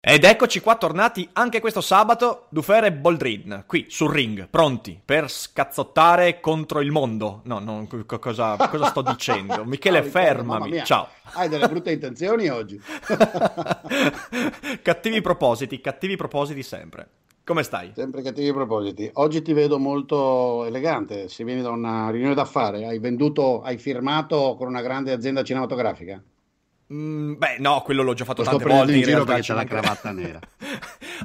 Ed eccoci qua tornati anche questo sabato, DuFer e Boldrin, qui sul ring, pronti per scazzottare contro il mondo. No, non, cosa sto dicendo? Michele, fermami, ciao. Hai delle brutte intenzioni oggi. Cattivi propositi sempre. Come stai? Sempre cattivi propositi. Oggi ti vedo molto elegante, se vieni da una riunione d'affari, hai firmato con una grande azienda cinematografica? Beh, no, quello l'ho già fatto tante volte. In giro perché c'è la cravatta nera.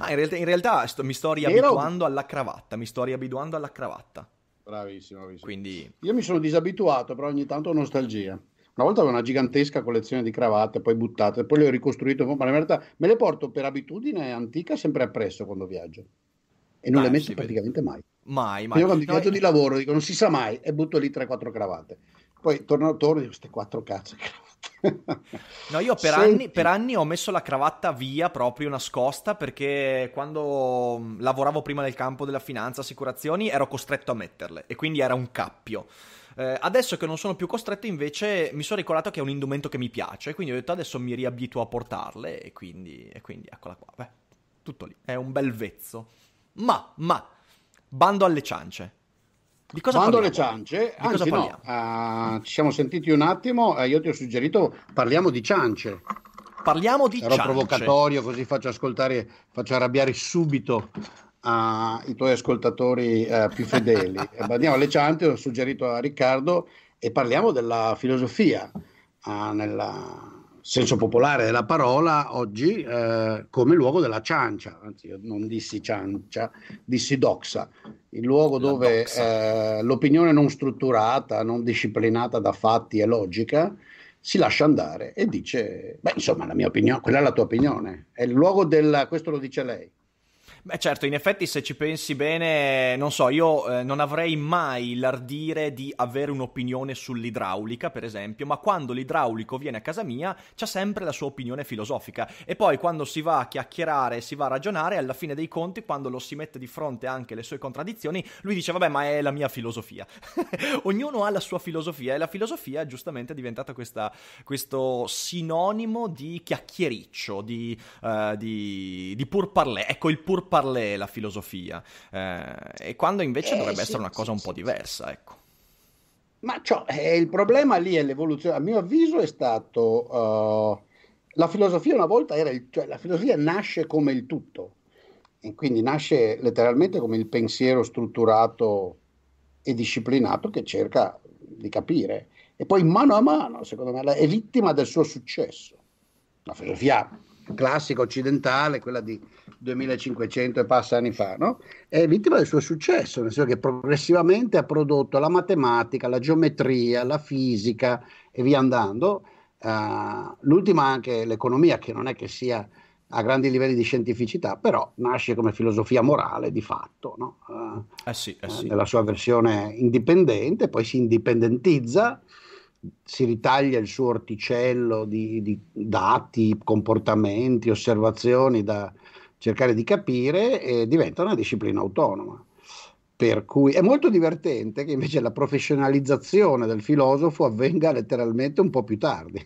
In realtà mi sto riabituando alla cravatta. Bravissimo, bravissimo. Quindi... io mi sono disabituato, però ogni tanto ho nostalgia. Una volta avevo una gigantesca collezione di cravatte, poi buttate, poi le ho ricostruite. Ma in realtà me le porto per abitudine antica sempre appresso quando viaggio. E non le metto praticamente mai. Mai. Io quando viaggio di lavoro dico non si sa mai e butto lì 3-4 cravatte. Poi torno e queste 4 cazzo cravatte. No, io per anni ho messo la cravatta via proprio nascosta, perché quando lavoravo prima nel campo della finanza, assicurazioni, ero costretto a metterle e quindi era un cappio. Adesso che non sono più costretto invece mi sono ricordato che è un indumento che mi piace e quindi ho detto adesso mi riabituo a portarle e quindi eccola qua, beh, tutto lì, è un bel vezzo. Ma, bando alle ciance. Di cosa parliamo? Anzi, no, ci siamo sentiti un attimo, io ti ho suggerito, parliamo di ciance. Ero provocatorio, così faccio arrabbiare subito i tuoi ascoltatori più fedeli. Andiamo alle ciance, ho suggerito a Riccardo, e parliamo della filosofia, nella... senso popolare della parola oggi, come luogo della ciancia, anzi io non dissi ciancia, dissi doxa, il luogo dove l'opinione non strutturata, non disciplinata da fatti e logica si lascia andare e dice, beh insomma la mia opinione, quella è la tua opinione, è il luogo del, questo lo dice lei. Beh certo, in effetti se ci pensi bene, non so, io non avrei mai l'ardire di avere un'opinione sull'idraulica, per esempio, ma quando l'idraulico viene a casa mia c'ha sempre la sua opinione filosofica e poi quando si va a chiacchierare, si va a ragionare, alla fine dei conti, quando lo si mette di fronte anche alle sue contraddizioni, lui dice vabbè ma è la mia filosofia. Ognuno ha la sua filosofia e la filosofia giustamente è diventata questo sinonimo di chiacchiericcio, di pur parler, ecco il pur parlè la filosofia, e quando invece dovrebbe essere una cosa un po' diversa, ecco. Ma cioè, il problema lì è l'evoluzione, a mio avviso è stato la filosofia una volta era la filosofia nasce come il tutto e quindi nasce letteralmente come il pensiero strutturato e disciplinato che cerca di capire e poi mano a mano, secondo me, è vittima del suo successo. La filosofia classica occidentale, quella di 2500 e passa anni fa, no? È vittima del suo successo, nel senso che progressivamente ha prodotto la matematica, la geometria, la fisica e via andando, l'ultima anche l'economia, che non è che sia a grandi livelli di scientificità, però nasce come filosofia morale di fatto, no? Sì. Nella sua versione indipendente, poi si indipendentizza, si ritaglia il suo orticello di dati, comportamenti, osservazioni da cercare di capire e diventa una disciplina autonoma. Per cui è molto divertente che invece la professionalizzazione del filosofo avvenga letteralmente un po' più tardi.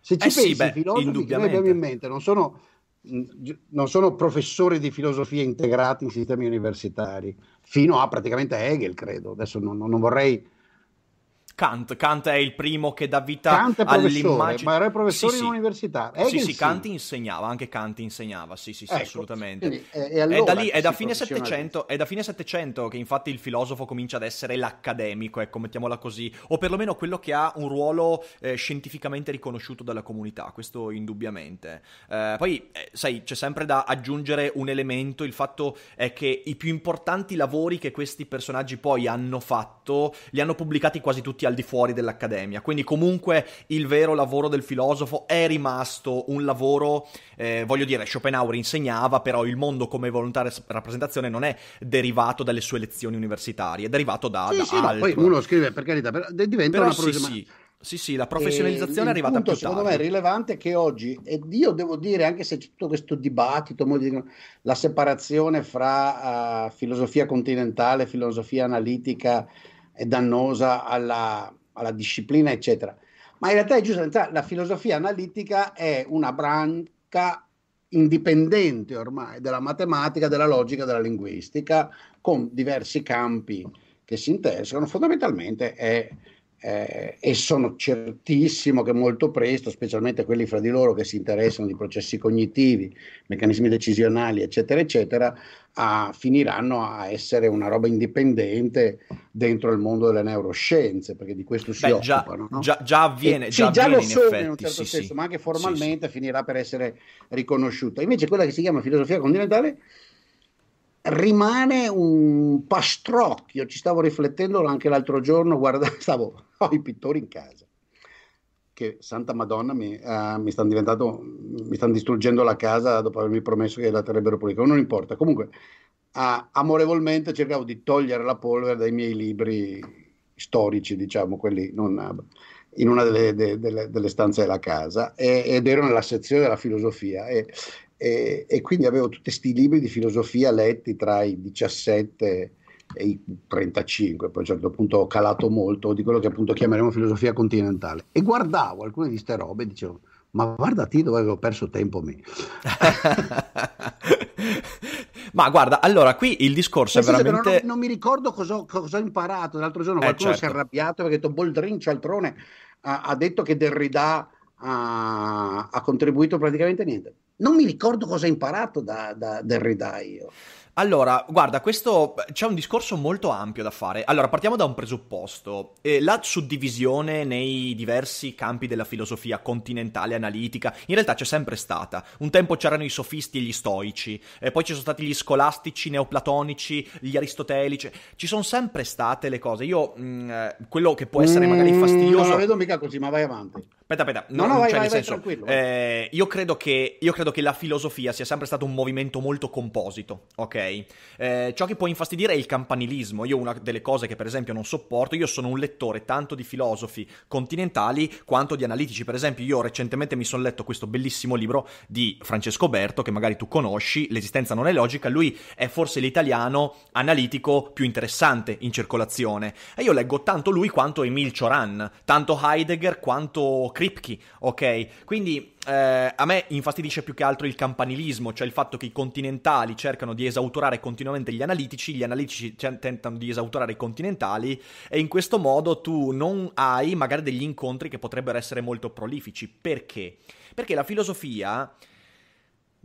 Se ci pensi, i filosofi che noi abbiamo in mente non sono professori di filosofia integrati in sistemi universitari, fino a praticamente Hegel, credo. Adesso non vorrei... Kant è il primo che dà vita all'immagine. Ma era professore in università. Kant insegnava, sì, ecco, assolutamente. Quindi, allora è da fine Settecento che infatti il filosofo comincia ad essere l'accademico, ecco, mettiamola così, o perlomeno quello che ha un ruolo scientificamente riconosciuto dalla comunità, questo indubbiamente. Poi, sai, c'è sempre da aggiungere un elemento, il fatto è che i più importanti lavori che questi personaggi poi hanno fatto, li hanno pubblicati quasi tutti al di fuori dell'accademia, quindi comunque il vero lavoro del filosofo è rimasto un lavoro, voglio dire, Schopenhauer insegnava, però il mondo come volontaria rappresentazione non è derivato dalle sue lezioni universitarie, è derivato da altro. Poi uno scrive, per carità, diventa però una problema. Sì, la professionalizzazione è arrivata più tardi. Secondo me è rilevante che oggi, e io devo dire, anche se c'è tutto questo dibattito, la separazione fra filosofia continentale, filosofia analitica, è dannosa alla disciplina, eccetera. Ma in realtà è giusto, la filosofia analitica è una branca indipendente ormai dalla matematica, della logica, della linguistica, con diversi campi che si intersecano, fondamentalmente è e sono certissimo che molto presto, specialmente quelli fra di loro che si interessano di processi cognitivi, meccanismi decisionali, eccetera, eccetera, finiranno a essere una roba indipendente dentro il mondo delle neuroscienze, perché di questo si occupano. No? Già avviene, già avviene lo sono in un certo senso, ma anche formalmente finirà per essere riconosciuta. Invece quella che si chiama filosofia continentale rimane un pastrocchio. Ci stavo riflettendo anche l'altro giorno, ho i pittori in casa, che santa madonna mi stanno distruggendo la casa dopo avermi promesso che la terrebbero pulita, non importa, comunque amorevolmente cercavo di togliere la polvere dai miei libri storici, diciamo, quelli in una delle stanze della casa, ed ero nella sezione della filosofia e quindi avevo tutti questi libri di filosofia letti tra i 17 e i 35, poi a un certo punto ho calato molto di quello che appunto chiameremo filosofia continentale, e guardavo alcune di queste robe e dicevo: ma guardati dove avevo perso tempo me. Ma guarda, allora qui il discorso è veramente... Non mi ricordo cosa ho imparato l'altro giorno, qualcuno si è arrabbiato perché ha detto: Boldrin cialtrone ha detto che Derrida ha contribuito praticamente niente. Non mi ricordo cosa ho imparato da Derrida io. Allora, guarda, c'è un discorso molto ampio da fare. Allora, partiamo da un presupposto. La suddivisione nei diversi campi della filosofia continentale analitica in realtà c'è sempre stata. Un tempo c'erano i sofisti e gli stoici, poi ci sono stati gli scolastici, neoplatonici, gli aristotelici. Ci sono sempre state le cose. Io, quello che può essere magari fastidioso... Non lo vedo mica così, ma vai avanti. Aspetta, no, vai, nel senso. Io credo che la filosofia sia sempre stato un movimento molto composito, ok? Ciò che può infastidire è il campanilismo. Io una delle cose che per esempio non sopporto, io sono un lettore tanto di filosofi continentali quanto di analitici. Per esempio io recentemente mi sono letto questo bellissimo libro di Francesco Berto, che magari tu conosci, L'esistenza non è logica. Lui è forse l'italiano analitico più interessante in circolazione, e io leggo tanto lui quanto Emil Cioran, tanto Heidegger quanto Kripke, ok? Quindi a me infastidisce più che altro il campanilismo, cioè il fatto che i continentali cercano di esautorare continuamente gli analitici tentano di esautorare i continentali, e in questo modo tu non hai magari degli incontri che potrebbero essere molto prolifici. Perché? Perché la filosofia,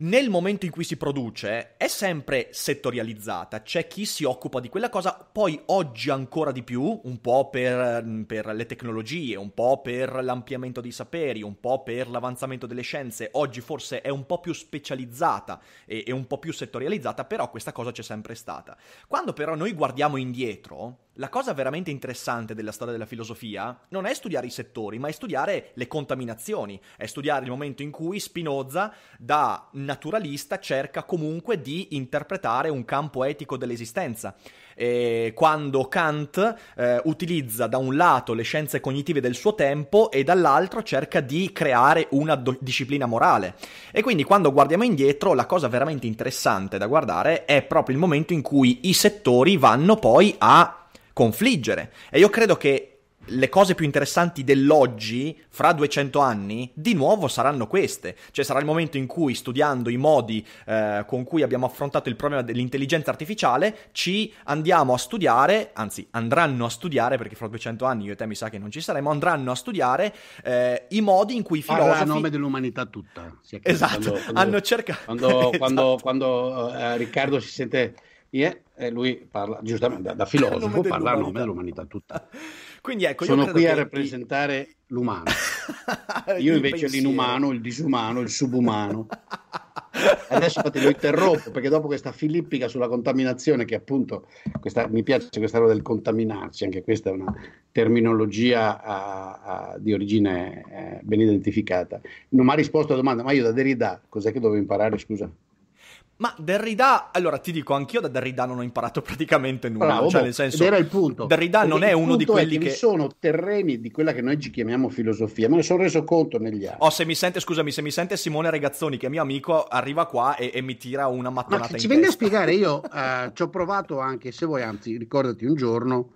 nel momento in cui si produce, è sempre settorializzata. C'è chi si occupa di quella cosa, poi oggi ancora di più, un po' per le tecnologie, un po' per l'ampliamento dei saperi, un po' per l'avanzamento delle scienze. Oggi forse è un po' più specializzata e un po' più settorializzata, però questa cosa c'è sempre stata. Quando però noi guardiamo indietro, la cosa veramente interessante della storia della filosofia non è studiare i settori, ma è studiare le contaminazioni, è studiare il momento in cui Spinoza, da naturalista, cerca comunque di interpretare un campo etico dell'esistenza. Quando Kant utilizza da un lato le scienze cognitive del suo tempo e dall'altro cerca di creare una disciplina morale. E quindi quando guardiamo indietro, la cosa veramente interessante da guardare è proprio il momento in cui i settori vanno poi a confliggere. E io credo che le cose più interessanti dell'oggi, fra 200 anni, di nuovo saranno queste. Cioè sarà il momento in cui, studiando i modi con cui abbiamo affrontato il problema dell'intelligenza artificiale, ci andiamo a studiare, anzi andranno a studiare, perché fra 200 anni io e te mi sa che non ci saremo, andranno a studiare i modi in cui i filosofi... Parla a nome dell'umanità tutta. Esatto, hanno cercato... Quando Riccardo si sente... Yeah, e lui parla giustamente da filosofo, parla a nome dell'umanità tutta. Quindi ecco, sono qui a rappresentare l'umano. Io invece l'inumano, il disumano, il subumano. Adesso te lo interrompo, perché dopo questa filippica sulla contaminazione, che appunto mi piace questa roba del contaminarsi, anche questa è una terminologia di origine ben identificata. Non mi ha risposto alla domanda: ma io da Derrida cos'è che dovevo imparare, scusa? Ma Derrida, allora ti dico, anch'io da Derrida non ho imparato praticamente nulla. Bravo, cioè nel senso, ed era il punto. Derrida non è uno di quelli che... sono terreni di quella che noi ci chiamiamo filosofia, me ne sono reso conto negli anni. Oh, se mi sente Simone Regazzoni, che è mio amico, arriva qua e mi tira una mattonata in testa. Ma ci vieni a spiegare, io ci ho provato anche, se vuoi, anzi, ricordati un giorno,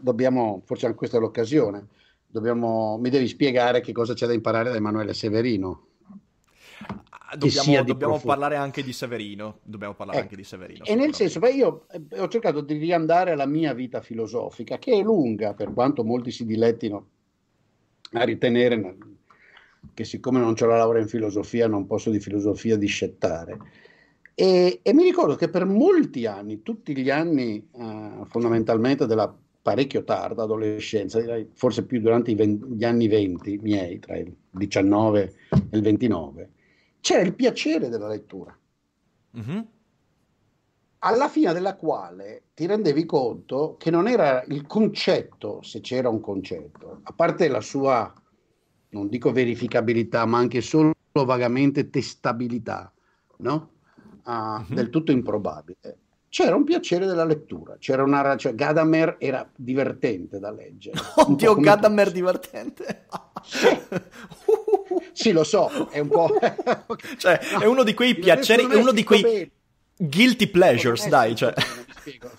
dobbiamo, forse anche questa è l'occasione, mi devi spiegare che cosa c'è da imparare da Emanuele Severino. Dobbiamo parlare anche di Severino. E nel senso, beh, io ho cercato di riandare alla mia vita filosofica, che è lunga, per quanto molti si dilettino a ritenere che siccome non c'ho la laurea in filosofia non posso di filosofia discettare. E mi ricordo che per molti anni, tutti gli anni fondamentalmente della parecchio tarda adolescenza, forse più durante gli anni 20 miei, tra il 19 e il 29, c'era il piacere della lettura, alla fine della quale ti rendevi conto che non era il concetto, se c'era un concetto, a parte la sua, non dico verificabilità, ma anche solo vagamente testabilità, no? Del tutto improbabile. C'era un piacere della lettura, c'era una, cioè Gadamer era divertente da leggere. Oddio, Gadamer divertente? Sì, lo so, è un po'... okay. Cioè, no, è uno di quei piaceri, è uno di quei bene. Guilty pleasures, dai, cioè...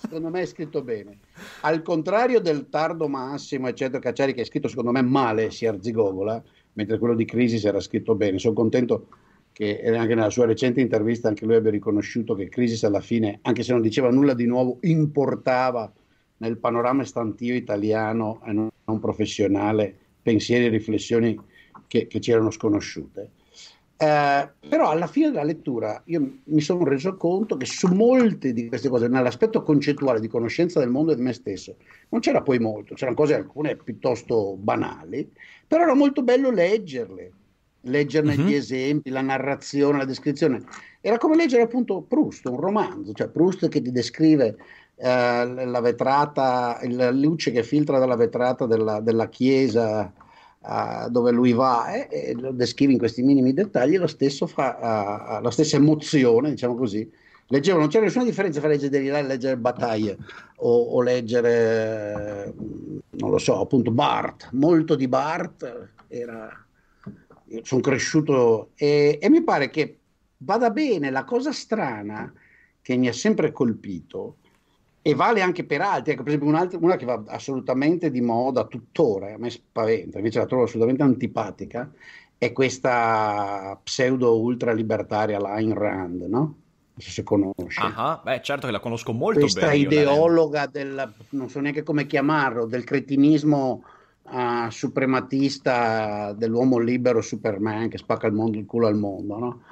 Secondo me è scritto bene. Al contrario del tardo Massimo, eccetera, Cacciari, che è scritto secondo me male, si arzigovola, mentre quello di Crisis era scritto bene. Sono contento... che anche nella sua recente intervista anche lui abbia riconosciuto che Crisis alla fine, anche se non diceva nulla di nuovo, importava nel panorama stantio italiano e non professionale pensieri e riflessioni che c'erano sconosciute. Però alla fine della lettura io mi sono reso conto che su molte di queste cose, nell'aspetto concettuale di conoscenza del mondo e di me stesso, non c'era poi molto, c'erano cose alcune piuttosto banali, però era molto bello leggerne gli esempi, la narrazione, la descrizione. Era come leggere appunto Proust, un romanzo, cioè Proust che ti descrive la vetrata, la luce che filtra dalla vetrata della chiesa dove lui va, e lo descrive in questi minimi dettagli. Lo stesso fa la stessa emozione, diciamo così. Leggevo, non c'era nessuna differenza fra leggere Derrida e leggere Bataille o leggere, non lo so, appunto Barthes. Molto di Barthes era... sono cresciuto e mi pare che vada bene. La cosa strana che mi ha sempre colpito, e vale anche per altri, ecco, per esempio una che va assolutamente di moda tuttora, a me spaventa, invece la trovo assolutamente antipatica, è questa pseudo ultralibertaria, la Ayn Rand, no? Non so se conosci. Beh, certo che la conosco molto bene. Questa ideologa del, non so neanche come chiamarlo, del cretinismo suprematista dell'uomo libero Superman che spacca il mondo, il culo al mondo, no?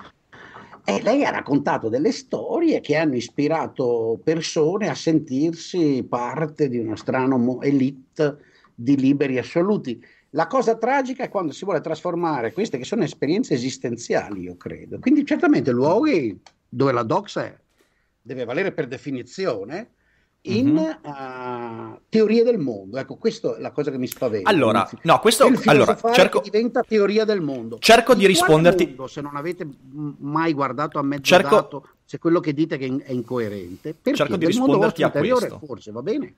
E lei ha raccontato delle storie che hanno ispirato persone a sentirsi parte di una strana elite di liberi assoluti. La cosa tragica è quando si vuole trasformare queste che sono esperienze esistenziali, io credo, quindi certamente luoghi dove la doxa deve valere per definizione in teoria del mondo. Ecco, questa è la cosa che mi spaventa. Allora, no, questo il filosofare cerco, diventa teoria del mondo. Cerco di risponderti. Mondo, se non avete mai guardato a mezzo dato, se quello che dite che è incoerente, perché cerco di risponderti a questo. Forse va bene.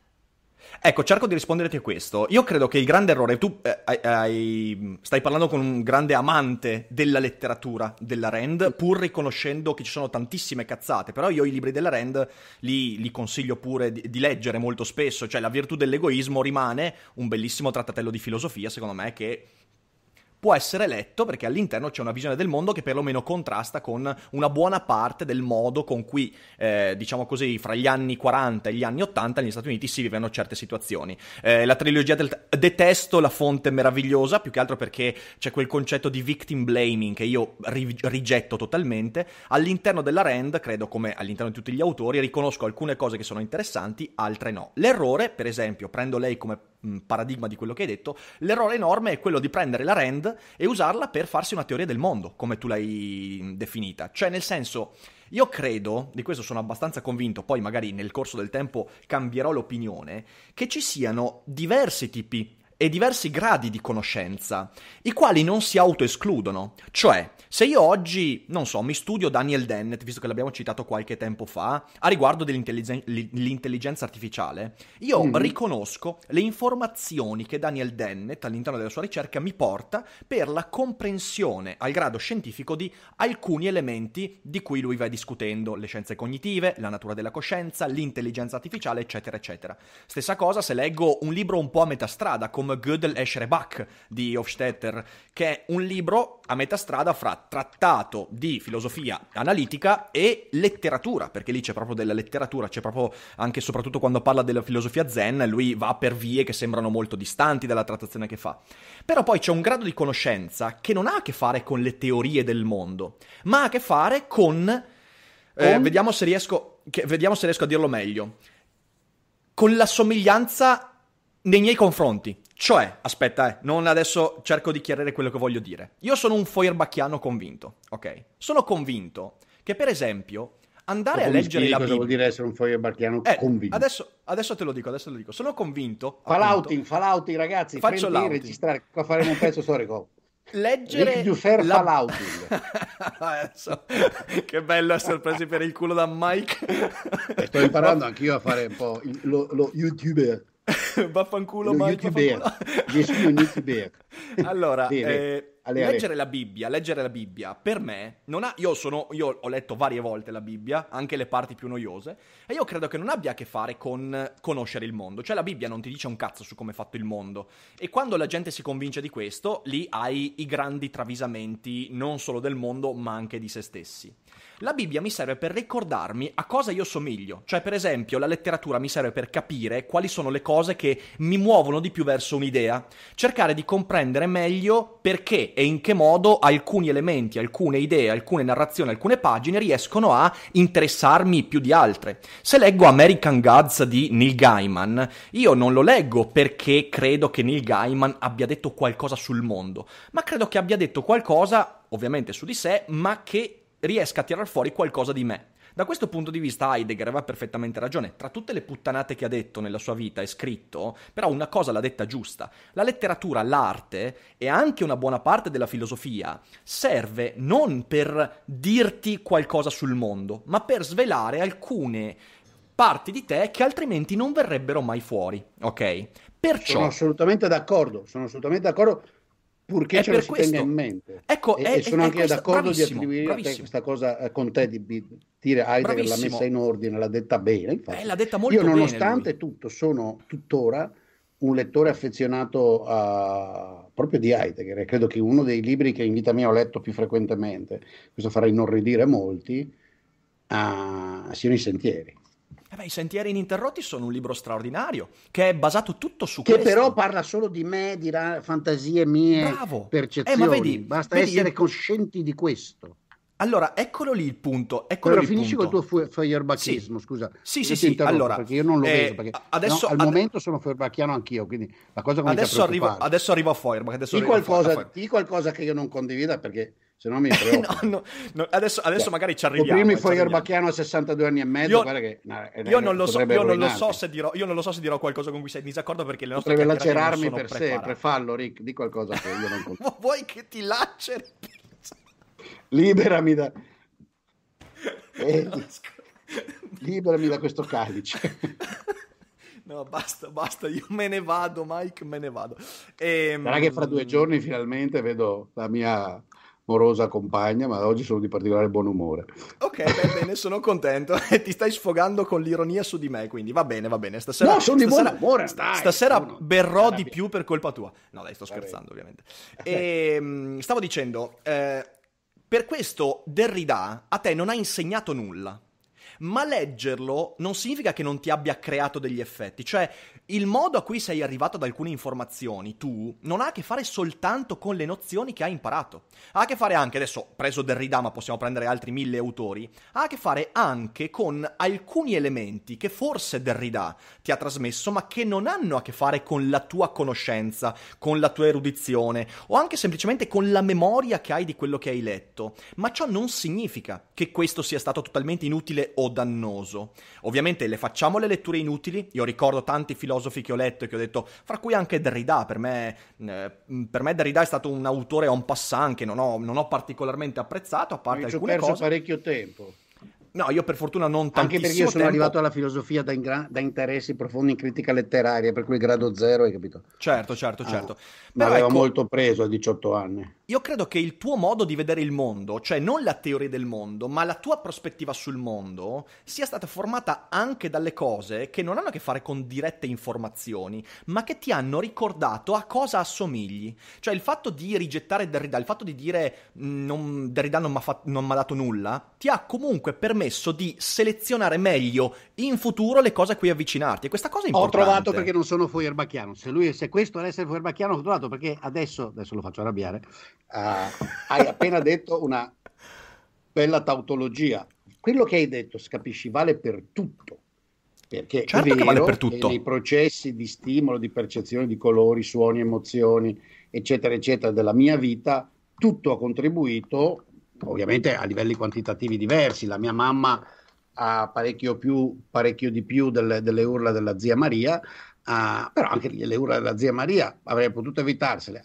Ecco, cerco di risponderti a questo. Io credo che il grande errore, tu stai parlando con un grande amante della letteratura della Rand, pur riconoscendo che ci sono tantissime cazzate, però io i libri della Rand li consiglio pure di leggere molto spesso, cioè La virtù dell'egoismo rimane un bellissimo trattatello di filosofia, secondo me, che può essere letto perché all'interno c'è una visione del mondo che perlomeno contrasta con una buona parte del modo con cui, diciamo così, fra gli anni 40 e gli anni 80 negli Stati Uniti si vivevano certe situazioni. La trilogia detesto La fonte meravigliosa, più che altro perché c'è quel concetto di victim blaming che io rigetto totalmente. All'interno della Rand, credo come all'interno di tutti gli autori, riconosco alcune cose che sono interessanti, altre no. L'errore, per esempio, prendo lei come paradigma di quello che hai detto, l'errore enorme è quello di prendere la Rand e usarla per farsi una teoria del mondo, come tu l'hai definita. Cioè, nel senso, io credo, di questo sono abbastanza convinto, poi magari nel corso del tempo cambierò l'opinione, che ci siano diversi tipi e diversi gradi di conoscenza, i quali non si autoescludono. Cioè, se io oggi, non so, mi studio Daniel Dennett, visto che l'abbiamo citato qualche tempo fa, a riguardo dell'intelligenza artificiale, io riconosco le informazioni che Daniel Dennett all'interno della sua ricerca mi porta per la comprensione al grado scientifico di alcuni elementi di cui lui va discutendo, le scienze cognitive, la natura della coscienza, l'intelligenza artificiale, eccetera, eccetera. Stessa cosa se leggo un libro un po' a metà strada, come film Gödel, Escher e Bach di Hofstadter, che è un libro a metà strada fra trattato di filosofia analitica e letteratura, perché lì c'è proprio della letteratura, c'è proprio anche e soprattutto quando parla della filosofia zen, lui va per vie che sembrano molto distanti dalla trattazione che fa. Però poi c'è un grado di conoscenza che non ha a che fare con le teorie del mondo, ma ha a che fare con... Vediamo se riesco a dirlo meglio. Con la somiglianza nei miei confronti. Cioè, aspetta, non adesso cerco di chiarire quello che voglio dire. Io sono un Feuerbachiano convinto, ok? Sono convinto che, per esempio, andare a leggere la Bibbia... Cosa vuol dire essere un Feuerbachiano convinto? Adesso te lo dico, Sono convinto... Fallouting, ragazzi, faccio registrare, qua faremo un pezzo storico. Leggere Rick la... Adesso, che bello essere presi per il culo da Mike. Sto imparando anche io a fare un po' lo youtuber. Vaffanculo Mike, youtuber. Allora, leggere la Bibbia per me non ha... Io ho letto varie volte la Bibbia, anche le parti più noiose, e io credo che non abbia a che fare con conoscere il mondo. Cioè, la Bibbia non ti dice un cazzo su come è fatto il mondo, e quando la gente si convince di questo, lì hai i grandi travisamenti non solo del mondo ma anche di se stessi. La Bibbia mi serve per ricordarmi a cosa io somiglio. Cioè, per esempio, la letteratura mi serve per capire quali sono le cose che mi muovono di più verso un'idea, cercare di comprendere meglio perché e in che modo alcuni elementi, alcune idee, alcune narrazioni, alcune pagine riescono a interessarmi più di altre. Se leggo American Gods di Neil Gaiman, io non lo leggo perché credo che Neil Gaiman abbia detto qualcosa sul mondo, ma credo che abbia detto qualcosa, ovviamente su di sé, ma che riesca a tirar fuori qualcosa di me. Da questo punto di vista Heidegger aveva perfettamente ragione. Tra tutte le puttanate che ha detto nella sua vita e scritto, però una cosa l'ha detta giusta. La letteratura, l'arte e anche una buona parte della filosofia serve non per dirti qualcosa sul mondo, ma per svelare alcune parti di te che altrimenti non verrebbero mai fuori, ok? Perciò... Sono assolutamente d'accordo. Purché ce lo si tenga in mente. Ecco, e sono anche d'accordo di attribuire a te questa cosa con te, di dire Heidegger l'ha messa in ordine, l'ha detta bene. Infatti. L'ha detta molto bene. Io, nonostante tutto, sono tuttora un lettore affezionato proprio di Heidegger, e credo che uno dei libri che in vita mia ho letto più frequentemente, questo farà inorridire molti, siano I Sentieri. I Sentieri Ininterrotti sono un libro straordinario che è basato tutto su questo. Che però parla solo di me, di fantasie mie, percezioni. Ma vedi, basta essere coscienti di questo. Allora, eccolo lì il punto. Allora, finisci col tuo feuerbachismo, scusa. Sì. Allora, perché io non lo vedo, perché adesso, no, al momento sono feuerbachiano anch'io, quindi la cosa comincia a preoccuparsi. Adesso arrivo a Feuerbach. Di qualcosa che io non condivida, perché... se no mi preoccupo. Adesso magari ci arriviamo. Primi Feuerbachiano a 62 anni e mezzo, io, guarda che... Io non lo so se dirò qualcosa con cui sei in disaccordo, perché le nostre potrebbe lacerarmi per sempre. Fallo, Rick, di qualcosa che io non conto. Vuoi che ti laceri? Liberami da questo calice. No, basta, io me ne vado, Mike, me ne vado. Sarà che fra 2 giorni finalmente vedo la mia... morosa compagna, ma oggi sono di particolare buon umore. Ok, bene, sono contento. Ti stai sfogando con l'ironia su di me, quindi va bene. Stasera, no, sono di buon umore. Stasera berrò di più per colpa tua. No, dai, sto scherzando, ovviamente. E, stavo dicendo, per questo Derrida a te non ha insegnato nulla. Ma leggerlo non significa che non ti abbia creato degli effetti. Cioè, il modo a cui sei arrivato ad alcune informazioni, tu, non ha a che fare soltanto con le nozioni che hai imparato. Ha a che fare anche, adesso preso Derrida, ma possiamo prendere altri 1000 autori, ha a che fare anche con alcuni elementi che forse Derrida ti ha trasmesso, ma che non hanno a che fare con la tua conoscenza, con la tua erudizione, o anche semplicemente con la memoria che hai di quello che hai letto. Ma ciò non significa che questo sia stato totalmente inutile o dannoso. Ovviamente le facciamo le letture inutili. Io ricordo tanti filosofi che ho letto e che ho detto, fra cui anche Derrida. Per me Derrida è stato un autore en passant che non ho particolarmente apprezzato, a parte alcune cose. Ci ho perso parecchio tempo. No, io per fortuna non tantissimo tempo. Anche perché io sono arrivato alla filosofia da interessi profondi in critica letteraria, per cui grado zero, hai capito? Certo. Ma aveva molto preso a 18 anni. Io credo che il tuo modo di vedere il mondo, cioè non la teoria del mondo, ma la tua prospettiva sul mondo, sia stata formata anche dalle cose che non hanno a che fare con dirette informazioni, ma che ti hanno ricordato a cosa assomigli. Cioè il fatto di rigettare Derrida, il fatto di dire Derrida non m'ha dato nulla, ti ha comunque permesso di selezionare meglio in futuro le cose a cui avvicinarti. E questa cosa è importante. Ho trovato perché non sono feuerbachiano. Se questo è essere feuerbachiano, ho trovato perché adesso lo faccio arrabbiare. Hai appena detto una bella tautologia. Quello che hai detto, capisci, vale per tutto, perché certo è vero che vale per tutto. Che nei processi di stimolo, di percezione di colori, suoni, emozioni, eccetera eccetera, della mia vita, tutto ha contribuito, ovviamente a livelli quantitativi diversi. La mia mamma ha parecchio di più delle urla della zia Maria. Però anche le urla della zia Maria avrebbe potuto evitarsele.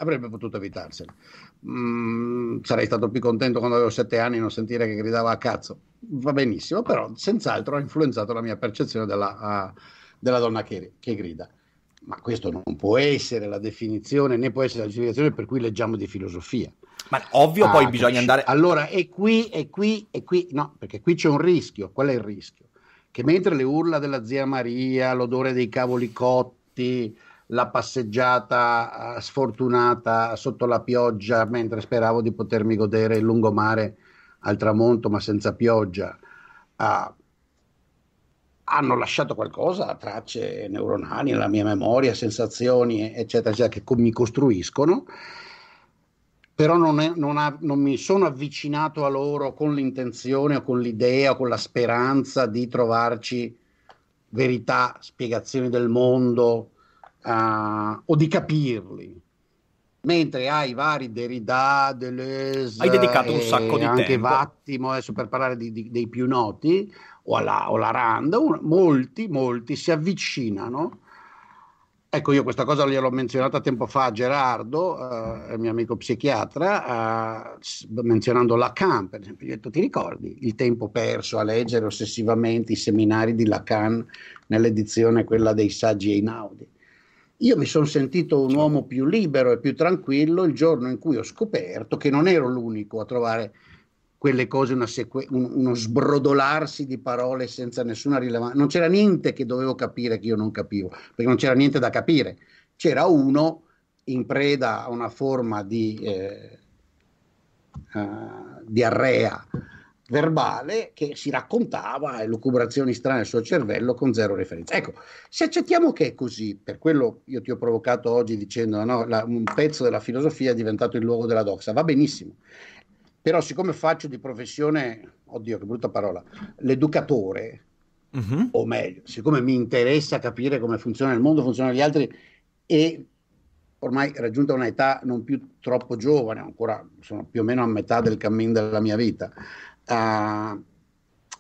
Sarei stato più contento quando avevo 7 anni non sentire che gridava a cazzo, va benissimo, però senz'altro ha influenzato la mia percezione della donna che grida. Ma questo non può essere la definizione, né può essere la giustificazione per cui leggiamo di filosofia. Ma ovvio, poi bisogna andare allora e qui no, perché qui c'è un rischio. Qual è il rischio? Che mentre le urla della zia Maria, l'odore dei cavoli cotti, la passeggiata sfortunata sotto la pioggia mentre speravo di potermi godere il lungomare al tramonto ma senza pioggia, hanno lasciato qualcosa, tracce neuronali nella mia memoria, sensazioni eccetera eccetera, che mi costruiscono, però non mi sono avvicinato a loro con l'intenzione o con l'idea o con la speranza di trovarci verità, spiegazioni del mondo o di capirli. Mentre ai vari Derrida, Deleuze, hai dedicato un sacco di tempo, anche Vattimo, adesso per parlare dei più noti, o la Rand, molti si avvicinano. Ecco, io questa cosa gliel'ho menzionata tempo fa a Gerardo, mio amico psichiatra, menzionando Lacan, per esempio. Gli ho detto: ti ricordi il tempo perso a leggere ossessivamente i seminari di Lacan nell'edizione quella dei saggi einaudi? Io mi sono sentito un uomo più libero e più tranquillo il giorno in cui ho scoperto che non ero l'unico a trovare quelle cose, uno sbrodolarsi di parole senza nessuna rilevanza. Non c'era niente che dovevo capire che io non capivo, perché non c'era niente da capire. C'era uno in preda a una forma di arrea verbale che si raccontava elucubrazioni strane al suo cervello con zero referenza. Ecco, se accettiamo che è così, per quello io ti ho provocato oggi dicendo no, un pezzo della filosofia è diventato il luogo della doxa, va benissimo. Però siccome faccio di professione, oddio che brutta parola, l'educatore, o meglio, siccome mi interessa capire come funziona il mondo, funzionano gli altri, e ormai raggiunta un'età non più troppo giovane, ancora sono più o meno a metà del cammin della mia vita,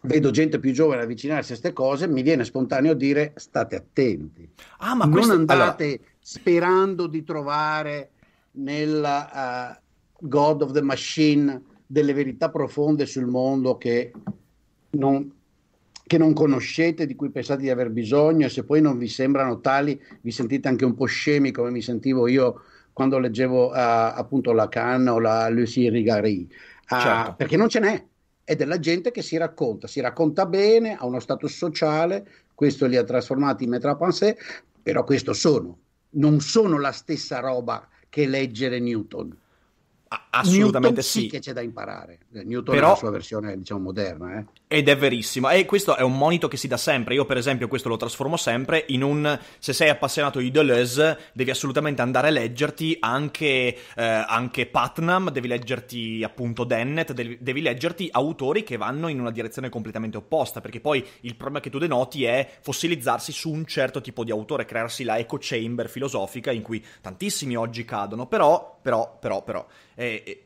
vedo gente più giovane avvicinarsi a queste cose, mi viene spontaneo dire: state attenti, ma non andate sperando di trovare nella God of the Machine delle verità profonde sul mondo che non conoscete, di cui pensate di aver bisogno, e se poi non vi sembrano tali vi sentite anche un po' scemi, come mi sentivo io quando leggevo appunto Lacan o la Lucie Rigarie, certo. Perché non ce n'è, è della gente che si racconta bene, ha uno status sociale, questo li ha trasformati in maître-à-penser, però questo non sono la stessa roba che leggere Newton. Assolutamente Newton sì che c'è da imparare. Newton però, è la sua versione diciamo moderna ed è verissima, e questo è un monito che si dà sempre. Io per esempio questo lo trasformo sempre in un: se sei appassionato di Deleuze devi assolutamente andare a leggerti anche Putnam, devi leggerti appunto Dennett, devi leggerti autori che vanno in una direzione completamente opposta, perché poi il problema che tu denoti è fossilizzarsi su un certo tipo di autore, crearsi la echo chamber filosofica in cui tantissimi oggi cadono. Però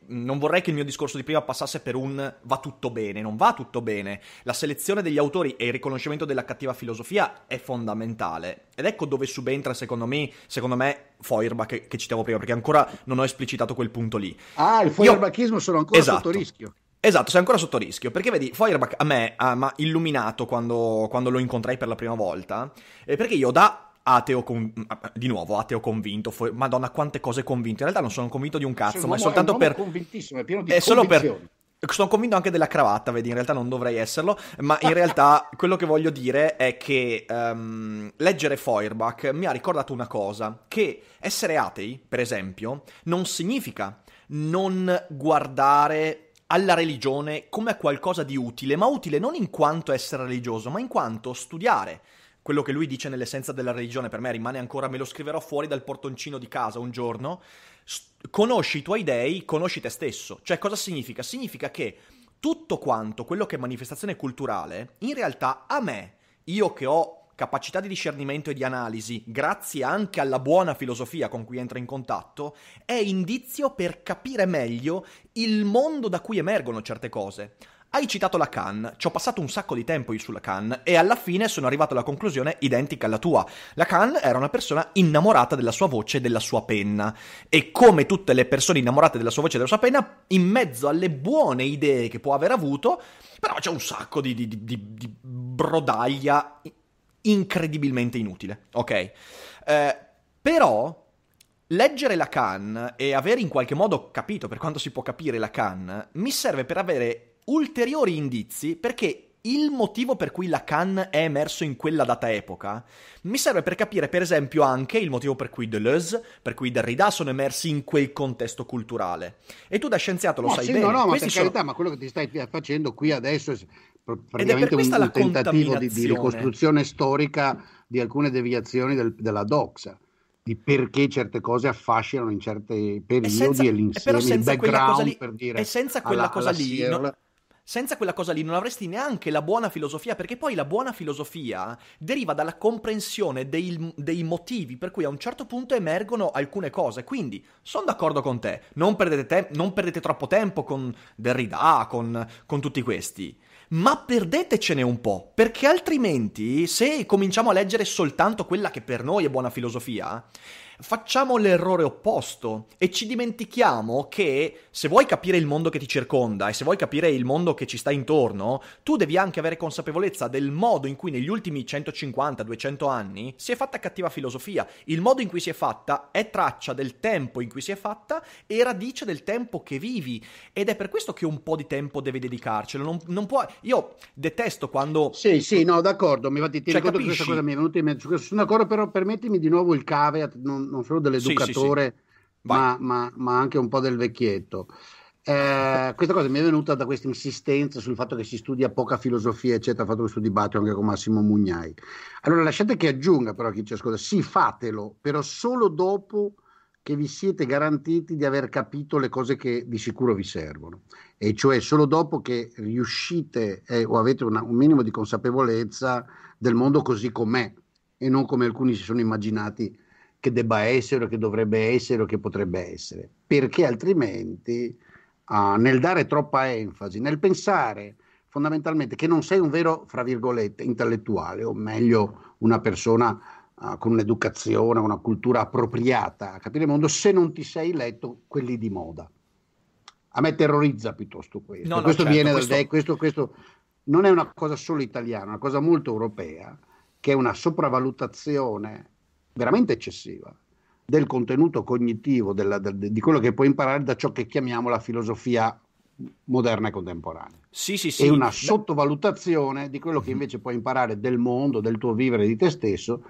non vorrei che il mio discorso di prima passasse per un va tutto bene. Non va tutto bene. La selezione degli autori e il riconoscimento della cattiva filosofia è fondamentale, ed ecco dove subentra secondo me Feuerbach, che citavo prima, perché ancora non ho esplicitato quel punto lì. Il feuerbachismo sono ancora sotto rischio. Esatto, sei ancora sotto rischio, perché vedi, Feuerbach a me ha illuminato quando lo incontrai per la prima volta, perché io da ateo, di nuovo, ateo convinto, madonna quante cose convinto, in realtà non sono convinto di un cazzo, ma è soltanto per... convintissimo, è pieno di convinzioni. Sono convinto anche della cravatta, vedi, in realtà non dovrei esserlo, ma in realtà quello che voglio dire è che leggere Feuerbach mi ha ricordato una cosa, che essere atei, per esempio, non significa non guardare alla religione come a qualcosa di utile, ma utile non in quanto essere religioso, ma in quanto studiare. Quello che lui dice nell'essenza della religione per me rimane ancora, me lo scriverò fuori dal portoncino di casa un giorno, conosci i tuoi dei, conosci te stesso. Cioè cosa significa? Significa che tutto quanto, quello che è manifestazione culturale, in realtà a me, io che ho capacità di discernimento e di analisi, grazie anche alla buona filosofia con cui entro in contatto, è indizio per capire meglio il mondo da cui emergono certe cose. Hai citato Lacan, ci ho passato un sacco di tempo io su Lacan e alla fine sono arrivato alla conclusione identica alla tua. Lacan era una persona innamorata della sua voce e della sua penna e come tutte le persone innamorate della sua voce e della sua penna, in mezzo alle buone idee che può aver avuto, però c'è un sacco di brodaglia incredibilmente inutile, ok? Però leggere Lacan e aver in qualche modo capito, per quanto si può capire Lacan, mi serve per avere ulteriori indizi, perché il motivo per cui Lacan è emerso in quella data epoca mi serve per capire, per esempio, anche il motivo per cui Deleuze, per cui Derrida sono emersi in quel contesto culturale. E tu da scienziato lo sai bene. No, ma per carità, ma quello che ti stai facendo qui adesso è praticamente un tentativo di ricostruzione storica di alcune deviazioni della doxa, di perché certe cose affascinano in certi periodi e l'insieme, il background, lì, per dire. E senza quella cosa lì... Senza quella cosa lì non avresti neanche la buona filosofia, perché poi la buona filosofia deriva dalla comprensione dei motivi per cui a un certo punto emergono alcune cose. Quindi sono d'accordo con te, non perdete troppo tempo con Derrida, con tutti questi, ma perdetecene un po', perché altrimenti se cominciamo a leggere soltanto quella che per noi è buona filosofia, facciamo l'errore opposto e ci dimentichiamo che se vuoi capire il mondo che ti circonda e se vuoi capire il mondo che ci sta intorno, tu devi anche avere consapevolezza del modo in cui negli ultimi 150-200 anni si è fatta cattiva filosofia. Il modo in cui si è fatta è traccia del tempo in cui si è fatta e radice del tempo che vivi, ed è per questo che un po' di tempo devi dedicarcelo. Non può... Io detesto quando... Sì, no, d'accordo, mi va di dire che questa cosa mi è venuta in mente. Sono d'accordo, però permettimi di nuovo il caveat, non solo dell'educatore, sì. Ma anche un po' del vecchietto. Questa cosa mi è venuta da questa insistenza sul fatto che si studia poca filosofia, eccetera, fatto questo dibattito anche con Massimo Mugnai. Allora lasciate che aggiunga però chi ci ascolta, sì, fatelo, però solo dopo che vi siete garantiti di aver capito le cose che di sicuro vi servono, e cioè solo dopo che riuscite o avete un minimo di consapevolezza del mondo così com'è e non come alcuni si sono immaginati che debba essere, che dovrebbe essere o che potrebbe essere, perché altrimenti nel dare troppa enfasi, nel pensare fondamentalmente che non sei un vero, fra virgolette, intellettuale, o meglio una persona con un'educazione, una cultura appropriata a capire il mondo, se non ti sei letto quelli di moda. A me terrorizza piuttosto questo. No, questo certo, viene da questo non è una cosa solo italiana, è una cosa molto europea, che è una sopravvalutazione veramente eccessiva del contenuto cognitivo di quello che puoi imparare da ciò che chiamiamo la filosofia moderna e contemporanea. Sì. E una sottovalutazione di quello che invece puoi imparare del mondo, del tuo vivere, di te stesso,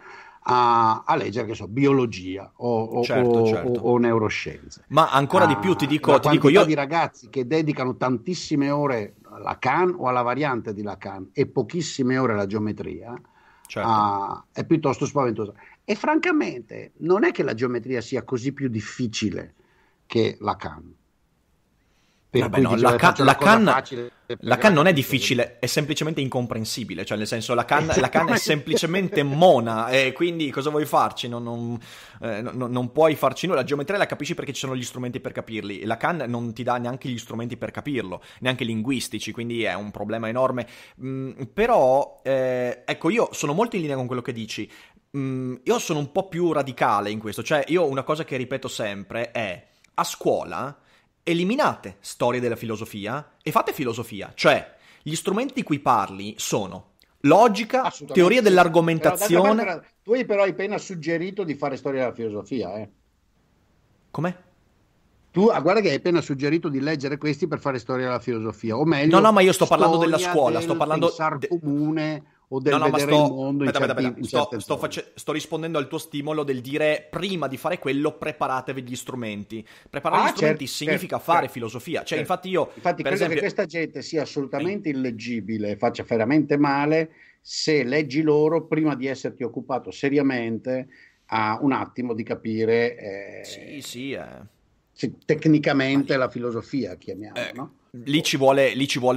a leggere, che so, biologia o neuroscienze. Ma ancora di più ti dico io, di ragazzi che dedicano tantissime ore a Lacan o alla variante di Lacan e pochissime ore alla geometria, certo, è piuttosto spaventosa. E francamente non è che la geometria sia così più difficile che Lacan. Lacan non è difficile, è semplicemente incomprensibile, cioè nel senso Lacan è semplicemente mona, e quindi cosa vuoi farci? Non puoi farci nulla. La geometria la capisci perché ci sono gli strumenti per capirli, Lacan non ti dà neanche gli strumenti per capirlo, neanche linguistici, quindi è un problema enorme. Però ecco, io sono molto in linea con quello che dici. Io sono un po' più radicale in questo, cioè io una cosa che ripeto sempre è: a scuola eliminate storia della filosofia e fate filosofia. Cioè, gli strumenti di cui parli sono logica, teoria dell'argomentazione... Però, tu però hai appena suggerito di fare storia della filosofia, eh? Com'è? Tu, guarda che hai appena suggerito di leggere questi per fare storia della filosofia, o meglio... No, no, ma io sto parlando della scuola, sto parlando... Del pensar comune... O del vedere il mondo in certi sto rispondendo al tuo stimolo del dire prima di fare quello preparatevi gli strumenti. Preparare gli strumenti significa fare filosofia. Cioè, infatti io per esempio... che questa gente sia assolutamente illeggibile, faccia veramente male se leggi loro prima di esserti occupato seriamente a un attimo di capire tecnicamente la filosofia, chiamiamola, no? Lì ci vuole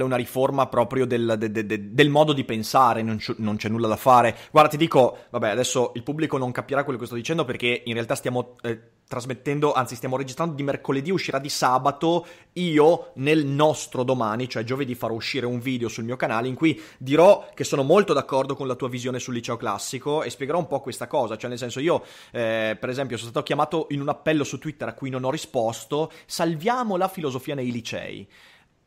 una riforma proprio del modo di pensare, non c'è nulla da fare. Guarda, ti dico, vabbè, adesso il pubblico non capirà quello che sto dicendo perché in realtà stiamo trasmettendo, anzi stiamo registrando di mercoledì, uscirà di sabato. Io nel nostro domani, cioè giovedì, farò uscire un video sul mio canale in cui dirò che sono molto d'accordo con la tua visione sul liceo classico e spiegherò un po' questa cosa. Cioè, nel senso, io per esempio sono stato chiamato in un appello su Twitter a cui non ho risposto: salviamo la filosofia nei licei.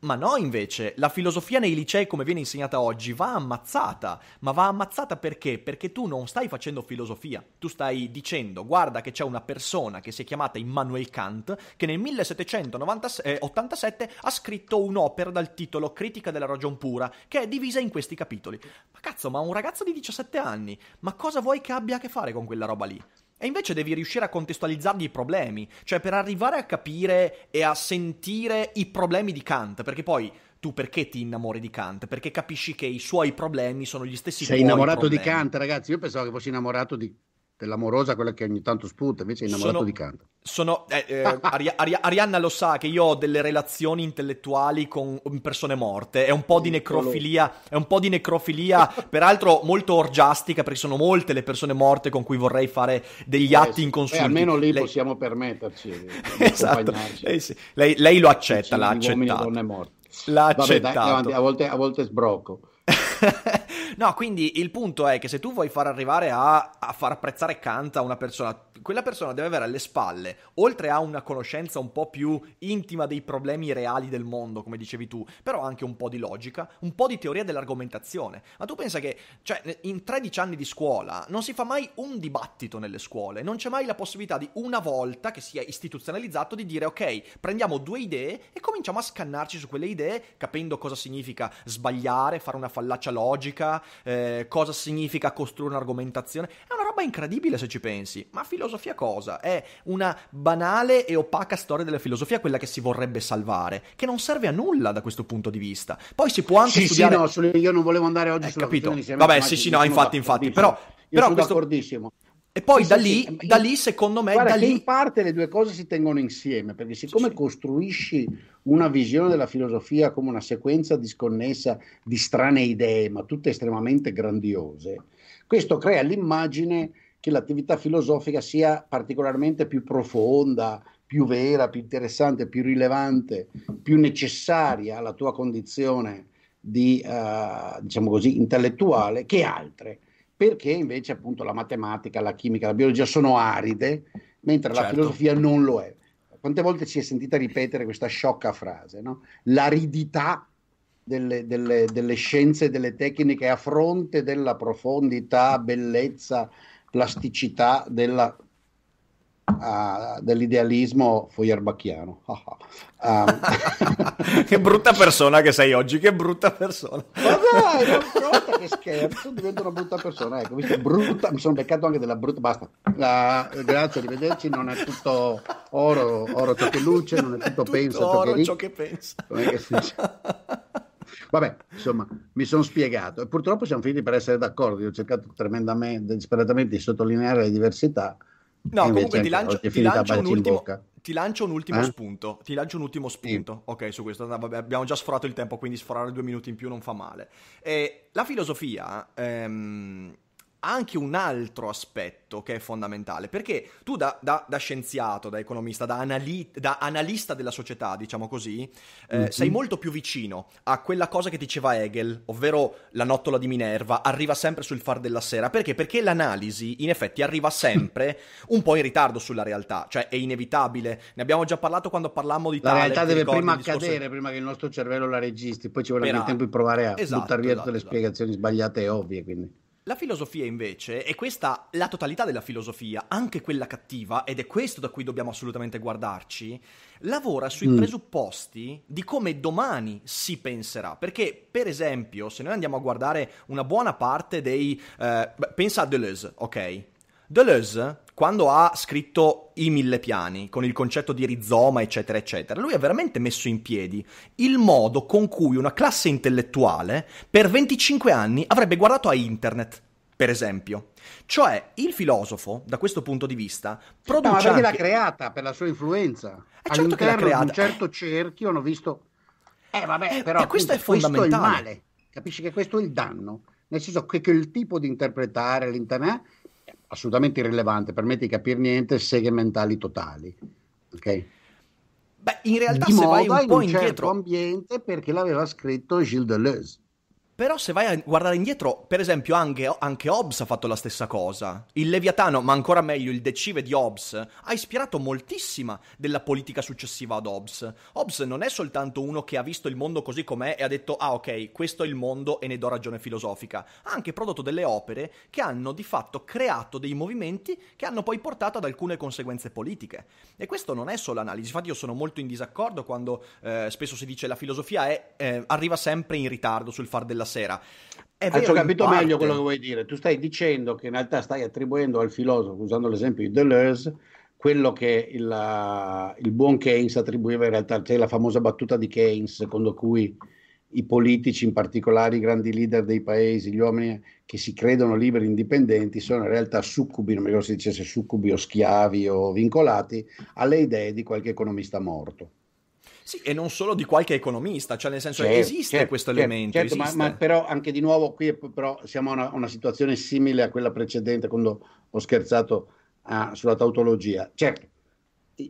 Ma no, invece, la filosofia nei licei come viene insegnata oggi va ammazzata, ma va ammazzata perché? Perché tu non stai facendo filosofia, tu stai dicendo guarda che c'è una persona che si è chiamata Immanuel Kant che nel 1787 ha scritto un'opera dal titolo Critica della ragion pura che è divisa in questi capitoli. Ma cazzo, ma un ragazzo di 17 anni, ma cosa vuoi che abbia a che fare con quella roba lì? E invece devi riuscire a contestualizzargli i problemi, cioè per arrivare a capire e a sentire i problemi di Kant, perché poi tu perché ti innamori di Kant? Perché capisci che i suoi problemi sono gli stessi tuoi problemi. Sei innamorato di Kant, ragazzi, io pensavo che fossi innamorato dell'amorosa, quella che ogni tanto sputa, invece è innamorato di Kant. Arianna lo sa che io ho delle relazioni intellettuali con persone morte, è un po' di necrofilia, peraltro molto orgiastica, perché sono molte le persone morte con cui vorrei fare degli atti inconsulti. Almeno lì lei... possiamo permetterci di esatto. Sì. Lei lo accetta, l'ha accettato. L'ha accettato. Dai, a volte sbrocco. No, quindi il punto è che se tu vuoi far arrivare a far apprezzare Kant a una persona, quella persona deve avere alle spalle, oltre a una conoscenza un po' più intima dei problemi reali del mondo, come dicevi tu, però anche un po' di logica, un po' di teoria dell'argomentazione. Ma tu pensa che, cioè, in 13 anni di scuola non si fa mai un dibattito nelle scuole, non c'è mai la possibilità di una volta che sia istituzionalizzato di dire ok, prendiamo due idee e cominciamo a scannarci su quelle idee, capendo cosa significa sbagliare, fare una fallaccia logica, cosa significa costruire un'argomentazione. È una roba incredibile se ci pensi, ma filosofia cosa? È una banale e opaca storia della filosofia, quella che si vorrebbe salvare, che non serve a nulla da questo punto di vista. Poi si può anche studiare... io non volevo andare oggi sulla questione. Vabbè, infatti, però sono d'accordissimo. E poi da lì, secondo me... Guarda, in parte le due cose si tengono insieme, perché siccome costruisci una visione della filosofia come una sequenza disconnessa di strane idee, ma tutte estremamente grandiose, questo crea l'immagine che l'attività filosofica sia particolarmente più profonda, più vera, più interessante, più rilevante, più necessaria alla tua condizione di, diciamo così, intellettuale che altre. Perché invece appunto la matematica, la chimica, la biologia sono aride, mentre la filosofia non lo è. Quante volte ci è sentita ripetere questa sciocca frase, no? L'aridità delle scienze e delle tecniche a fronte della profondità, bellezza, plasticità dell'idealismo feuerbachiano. Che brutta persona che sei oggi, che brutta persona. Ma dai, non brutta, che scherzo, divento una brutta persona, ecco, visto, brutta, mi sono beccato anche della brutta, basta. Grazie, arrivederci, non è tutto oro ciò che luce, non è tutto pensa ciò che pensa. Vabbè, insomma, mi sono spiegato e purtroppo siamo finiti per essere d'accordo. Io ho cercato tremendamente, disperatamente di sottolineare le diversità. No, comunque ti lancio un ultimo spunto. Ok, su questo abbiamo già sforato il tempo, quindi sforare 2 minuti in più non fa male. La filosofia ha anche un altro aspetto che è fondamentale, perché tu da scienziato, da economista, da analista della società, diciamo così, sei molto più vicino a quella cosa che diceva Hegel, ovvero la nottola di Minerva arriva sempre sul far della sera. Perché? Perché l'analisi in effetti arriva sempre un po' in ritardo sulla realtà, cioè è inevitabile, ne abbiamo già parlato quando parlammo di Taleb. La realtà deve prima accadere, prima che il nostro cervello la registri, poi ci vorrà il tempo di provare a buttare via tutte le spiegazioni sbagliate e ovvie, quindi... La filosofia invece, e questa la totalità della filosofia, anche quella cattiva, ed è questo da cui dobbiamo assolutamente guardarci, lavora sui presupposti di come domani si penserà. Perché, per esempio, se noi andiamo a guardare una buona parte dei... pensa a Deleuze, ok? Deleuze, quando ha scritto I Mille Piani, con il concetto di rizoma, eccetera, eccetera, lui ha veramente messo in piedi il modo con cui una classe intellettuale per 25 anni avrebbe guardato a internet, per esempio. Cioè, il filosofo, da questo punto di vista, produce anche... perché l'ha creata, per la sua influenza. È certo che l'ha creata. In un certo cerchio hanno visto... però questo è fondamentale. Questo è il male, capisci che questo è il danno. Nel senso che il tipo di interpretare l'internet... assolutamente irrilevante, permette di capire niente, seghe mentali totali, ok? Beh, in realtà se vai un po' indietro... certo ambiente, perché l'aveva scritto Gilles Deleuze. Però se vai a guardare indietro, per esempio anche Hobbes ha fatto la stessa cosa. Il Leviatano, ma ancora meglio il Decive di Hobbes, ha ispirato moltissima della politica successiva ad Hobbes. Hobbes non è soltanto uno che ha visto il mondo così com'è e ha detto «Ah, ok, questo è il mondo e ne do ragione filosofica». Ha anche prodotto delle opere che hanno di fatto creato dei movimenti che hanno poi portato ad alcune conseguenze politiche. E questo non è solo analisi. Infatti io sono molto in disaccordo quando spesso si dice la filosofia arriva sempre in ritardo sul far della sera. Ho capito meglio quello che vuoi dire. Tu stai dicendo che in realtà stai attribuendo al filosofo, usando l'esempio di Deleuze, quello che il buon Keynes attribuiva in realtà, cioè la famosa battuta di Keynes secondo cui i politici, in particolare i grandi leader dei paesi, gli uomini che si credono liberi e indipendenti, sono in realtà succubi, non mi ricordo se dicesse succubi o schiavi o vincolati alle idee di qualche economista morto. Sì, e non solo di qualche economista, cioè nel senso esiste questo elemento. Ma però anche di nuovo qui però siamo a una situazione simile a quella precedente quando ho scherzato sulla tautologia. Certo,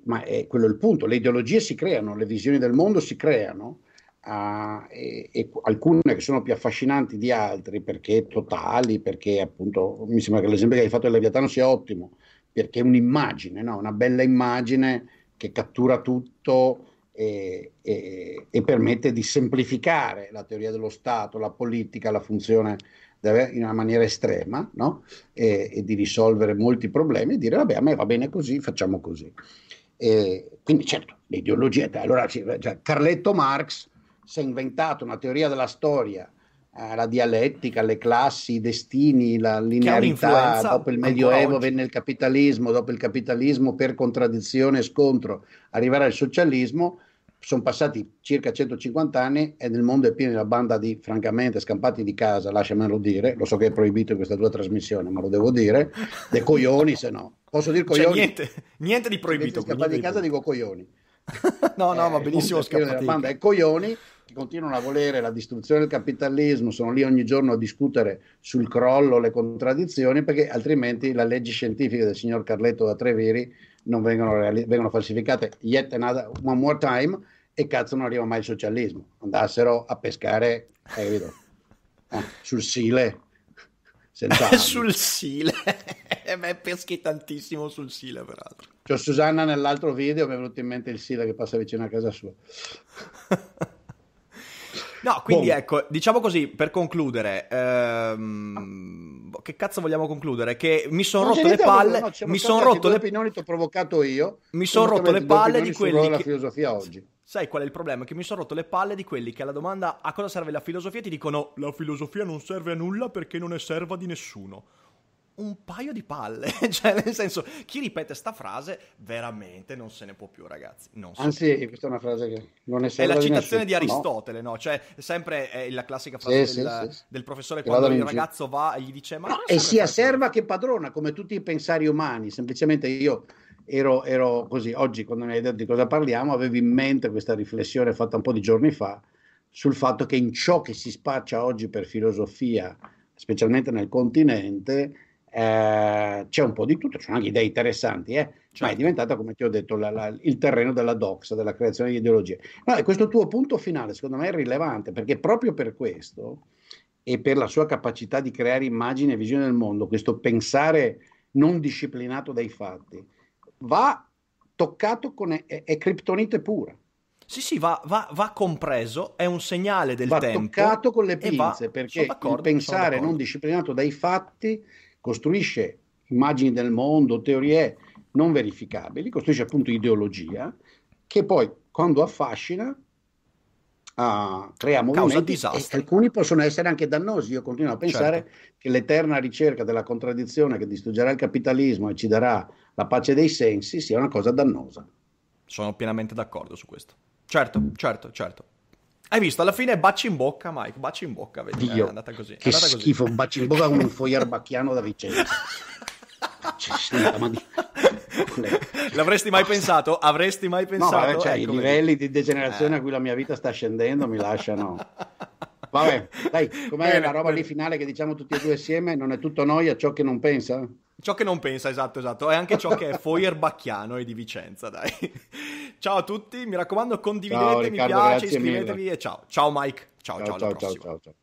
ma è quello il punto, le ideologie si creano, le visioni del mondo si creano, e alcune che sono più affascinanti di altre perché totali, perché appunto mi sembra che l'esempio che hai fatto del Leviatano sia ottimo, perché è un'immagine, no? Una bella immagine che cattura tutto. E permette di semplificare la teoria dello Stato, la politica, la funzione in una maniera estrema, no? e di risolvere molti problemi e dire vabbè, a me va bene così, facciamo così. Quindi certo, l'ideologia, allora cioè, Carletto Marx si è inventato una teoria della storia, la dialettica, le classi, i destini, la linearità, dopo il Medioevo venne il capitalismo, dopo il capitalismo per contraddizione e scontro arrivare al socialismo. Sono passati circa 150 anni e nel mondo è pieno della banda di, francamente, scampati di casa, lasciamelo dire, lo so che è proibito in questa tua trasmissione, ma lo devo dire, dei coglioni, se no. Posso dire coglioni? Cioè, niente di proibito. Scampati di casa dico coglioni. No, va benissimo, scappati. La banda è coglioni che continuano a volere la distruzione del capitalismo, sono lì ogni giorno a discutere sul crollo, le contraddizioni, perché altrimenti le leggi scientifiche del signor Carletto da Treviri non vengono falsificate yet another one more time e cazzo non arriva mai il socialismo. Andassero a pescare sul Sile. Sul Sile. Beh, peschi tantissimo sul Sile, peraltro. Cioè, Susanna nell'altro video mi è venuto in mente il Sile che passa vicino a casa sua. No, quindi ecco, diciamo così, per concludere, che cazzo vogliamo concludere? Che mi sono rotto le palle, mi sono rotto le opinioni che ho provocato io, mi sono rotto le palle di quelli che... la filosofia oggi. Sai qual è il problema? Che mi sono rotto le palle di quelli che alla domanda a cosa serve la filosofia ti dicono la filosofia non serve a nulla perché non è serva di nessuno. Un paio di palle, cioè nel senso, chi ripete sta frase veramente non se ne può più, ragazzi. Anzi, questa è una frase che non è sempre... È la citazione di Aristotele, no? Cioè, sempre è la classica frase del professore che quando il ragazzo va e gli dice... Ma e sia serva che padrona, come tutti i pensari umani. Semplicemente io ero così, oggi quando mi hai detto di cosa parliamo, avevo in mente questa riflessione fatta un po' di giorni fa sul fatto che in ciò che si spaccia oggi per filosofia specialmente nel continente, c'è un po' di tutto, ci sono anche idee interessanti, certo. Ma è diventata, come ti ho detto, il terreno della doxa, della creazione di ideologie. No, questo tuo punto finale secondo me è rilevante, perché proprio per questo e per la sua capacità di creare immagini e visione del mondo, questo pensare non disciplinato dai fatti va toccato con è criptonite pura. Sì, sì, va compreso, è un segnale del tempo. Va toccato con le pinze, perché il pensare non disciplinato dai fatti costruisce immagini del mondo, teorie non verificabili, costruisce appunto ideologia, che poi quando affascina crea movimenti e alcuni possono essere anche dannosi. Io continuo a pensare che l'eterna ricerca della contraddizione che distruggerà il capitalismo e ci darà la pace dei sensi sia una cosa dannosa. Sono pienamente d'accordo su questo. Certo. Hai visto, alla fine baci in bocca, Mike, baci in bocca, vedi, Dio, è andata così. Che schifo, un baci in bocca come un Feuerbacchiano da Vicenza. L'avresti mai pensato? Avresti mai pensato? No, vabbè, i livelli di degenerazione a cui la mia vita sta scendendo mi lasciano... Vabbè, dai, com'è la roba lì finale che diciamo tutti e due assieme? Non è tutto noia ciò che non pensa? Ciò che non pensa, esatto, è anche ciò che è Feuerbacchiano e di Vicenza, dai. Ciao a tutti, mi raccomando, condividete, ciao, Riccardo, mi piace, iscrivetevi mille. E ciao Mike, ciao alla prossima. Ciao.